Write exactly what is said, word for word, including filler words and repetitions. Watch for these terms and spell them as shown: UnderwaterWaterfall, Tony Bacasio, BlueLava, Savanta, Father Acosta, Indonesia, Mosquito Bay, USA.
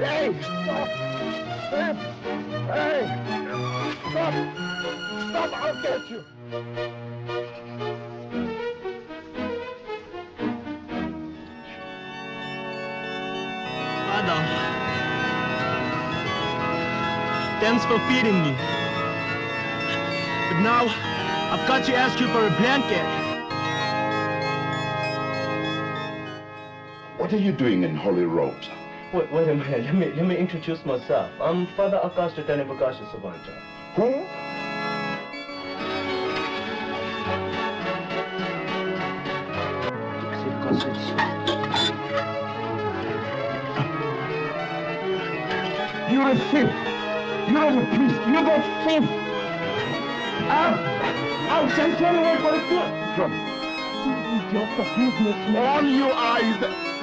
Hey! Stop! Hey! Stop! Stop! I'll get you! Father, thanks for feeding me. But now, I've got to ask you for a blanket. What are you doing in holy robes? Wait, wait a minute. Let me, let me introduce myself. I'm Father Acosta, Tony Bacasio, Savanta. Who? You're a thief. You're a priest. You got thief. I'll send someone for the good. Your forgiveness, man. All you eyes.